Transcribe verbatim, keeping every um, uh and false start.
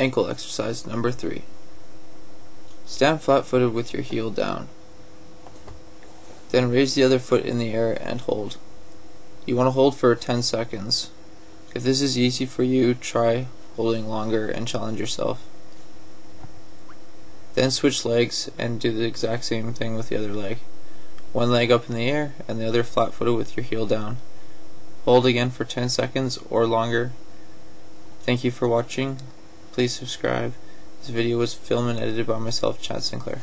Ankle exercise number three. Stand flat-footed with your heel down. Then raise the other foot in the air and hold. You want to hold for ten seconds. If this is easy for you, try holding longer and challenge yourself. Then switch legs and do the exact same thing with the other leg. One leg up in the air and the other flat-footed with your heel down. Hold again for ten seconds or longer. Thank you for watching. Please subscribe. This video was filmed and edited by myself, Chadd Sinclair.